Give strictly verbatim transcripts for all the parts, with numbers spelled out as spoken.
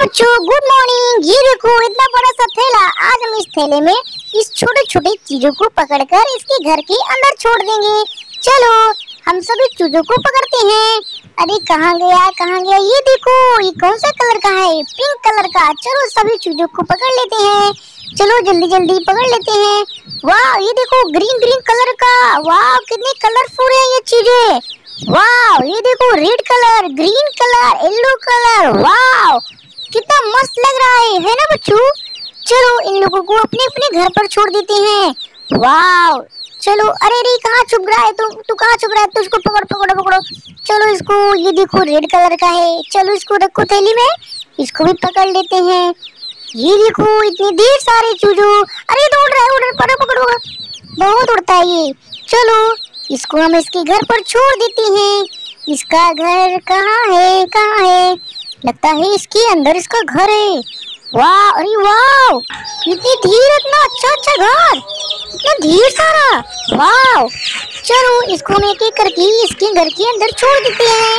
बच्चों good morning. ये देखो इतना बड़ा सा थैला। आज हम इस थैले में इस छोटे छोटे चीजों को पकड़कर इसके घर के अंदर छोड़ देंगे। चलो हम सभी चीजों को पकड़ते हैं। अरे कहाँ गया कहाँ गया? ये देखो, ये कौन सा कलर का है? पिंक कलर का। चलो सभी चीजों को पकड़ लेते हैं। चलो जल्दी जल्दी पकड़ लेते हैं। वाह, ये देखो ग्रीन ग्रीन कलर का। वाह कितनी कलरफुल है ये चीजें। वाह ये देखो red colour, green colour, yellow colour. वाह कितना मस्त लग रहा है है ना बच्चों। चलो इन लोगों को अपने अपने घर पर छोड़ देते हैं। वाओ चलो, अरे अरे कहाँ छुप रहा है तू तू कहाँ छुप रहा है? तो इसको पकड़ पकड़ो पकड़ो। चलो इसको, ये देखो रेड कलर का है। चलो इसको रखो थैली में, इसको भी पकड़ लेते हैं। ये देखो इतने ढेर सारे चूजो। अरे दौड़ रहा है, उड़ रहा है, पकड़ो पकड़ो, बहुत उड़ता है ये। चलो इसको हम इसके घर पर छोड़ देते हैं। इसका घर कहाँ है कहाँ है? लगता है इसके अंदर इसका घर है। वाह अरे वाह इतनी धीर, इतना अच्छा अच्छा घर, इतना धीर सारा। वाह चलो इसको हम एक एक करके इसके घर के अंदर छोड़ देते हैं।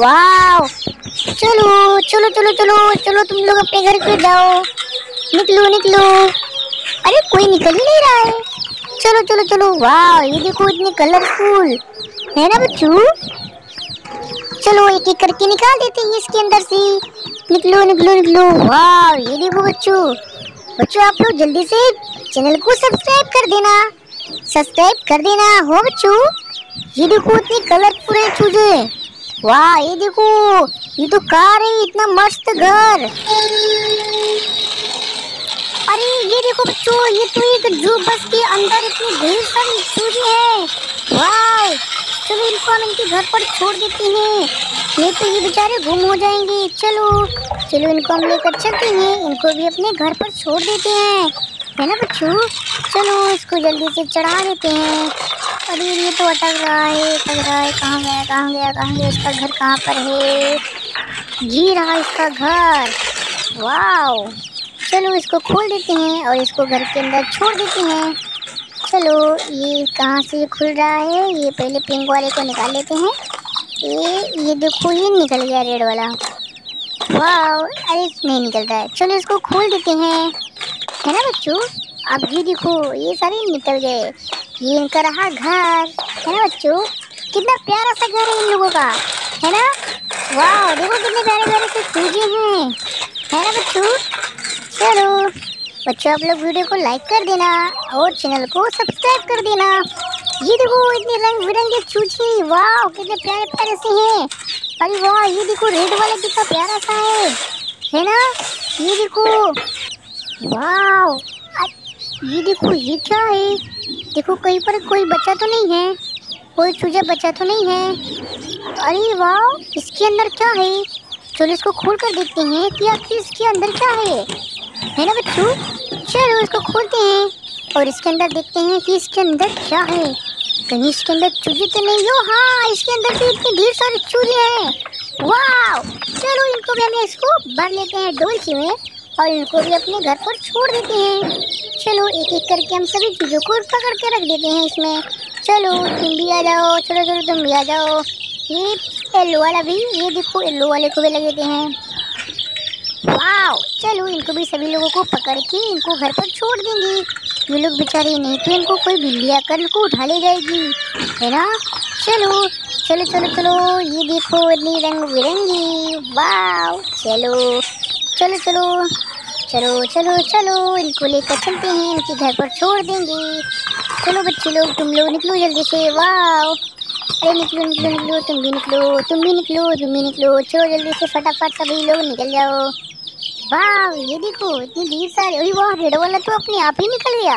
वाह चलो चलो चलो चलो चलो, तुम लोग अपने घर पे जाओ। निकलो निकलो, अरे कोई निकल ही नहीं रहा है। चलो चलो चलो। वाह ये देखो इतने कलरफुल है ना बच्चू। चलो एक एक करके निकाल देते हैं इसके अंदर से। निकलो निकलो निकलो। वाह ये देखो बच्चों बच्चों आप लोग जल्दी से चैनल को सब्सक्राइब कर देना, सब्सक्राइब कर देना हो बच्चों। ये देखो इतने कलरफुल है चूजे। वाह ये देखो, ये तो कार है, इतना मस्त घर। अरे ये देखो बच्चों, ये तो एक जू बस के अंदर इतनी ढेर सारी चूजे है। वाह चलो इनको हम इनके घर पर छोड़ देते हैं, नहीं तो ये बेचारे गुम हो जाएंगे। चलो चलो इनको हम लेकर चलते हैं, इनको भी अपने घर पर छोड़ देते हैं, है ना बच्चों। चलो इसको जल्दी से चढ़ा देते हैं। अरे ये तो अटक रहा है, अटक रहा है। कहाँ गया कहाँ गया कहाँ गया? इसका घर कहाँ पर है? जी रहा इसका घर। वाह चलो इसको खोल देते हैं और इसको घर के अंदर छोड़ देते हैं। चलो ये कहाँ से खुल रहा है? ये पहले पिंक वाले को निकाल लेते हैं। ये ये देखो ये निकल गया रेड वाला। वाह अरे नहीं निकल रहा है। चलो इसको खोल देते हैं, है ना बच्चों। अब ये देखो ये सारे निकल गए। ये इनका रहा घर, है ना बच्चों। कितना प्यारा सा घर है इन लोगों का, है ना। वाह देखो कितने प्यारे प्यारे से चूजे हैं, है ना बच्चों। चलो बच्चों आप लोग वीडियो को लाइक कर देना और चैनल को सब्सक्राइब कर देना। ये देखो इतने रंग बिरंगे चूचे। वाह कितने प्यारे प्यारे से हैं। अरे वाह ये देखो रेड वाला कितना प्यारा सा है, है ना। ये देखो वाह, ये देखो ये क्या है? देखो कहीं पर कोई बच्चा तो नहीं है, कोई चूजा बच्चा तो नहीं है। अरे वाह इसके अंदर क्या है? चलो इसको खोल कर देखते हैं कि आखिर इसके अंदर क्या है, है ना बच्चों। चलो इसको खोलते हैं और इसके अंदर देखते हैं कि इसके अंदर क्या है। कहीं इसके अंदर चूजे तो नहीं हो? हाँ इसके अंदर भी इतने ढेर सारे चूजे हैं। वाह चलो इनको भी हम इसको भर लेते हैं डोलची में और इनको भी अपने घर पर छोड़ देते हैं। चलो एक एक करके हम सभी चूजों को पकड़ के रख देते हैं इसमें। चलो तुम भी आ जाओ, चलो चलो तुम भी आ जाओ। ये येल्लो वाला भी, ये देखो येल्लो वाले को भी लग देते हैं। वाह चलो इनको भी सभी लोगों को पकड़ के इनको घर पर छोड़ देंगे। ये लोग बेचारे, नहीं तो इनको कोई बिल्ली आकर इनको उठा ले जाएगी, है ना। चलो चलो चलो चलो। ये देखो इतनी रंग बिरंगी। वाह चलो चलो चलो चलो चलो चलो, इनको लेकर चलते हैं, इनके घर पर छोड़ देंगे। चलो बच्चे लोग तुम लोग निकलो जल्दी से। वाह अरे निकलो निकलो निकलो, तुम भी निकलो तुम भी निकलो तुम भी निकलो। चलो जल्दी से फटाफट सभी लोग निकल जाओ। वाह ये देखो इतनी ढेर सारे। वाह रेड वाला तो अपने आप ही निकल गया।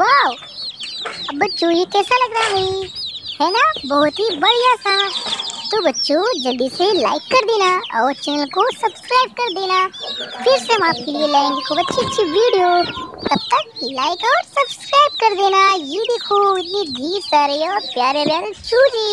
वाह अब बच्चों ये कैसा लग रहा है, है ना, बहुत ही बढ़िया सा। तो बच्चों जल्दी से लाइक कर देना और चैनल को सब्सक्राइब कर देना। फिर से हम आपके लिए लाएंगे खूब अच्छी अच्छी वीडियो। तब तक लाइक और सब्सक्राइब कर देना। ये देखो इतनी ढेर सारे और प्यारे प्यारे चूजे।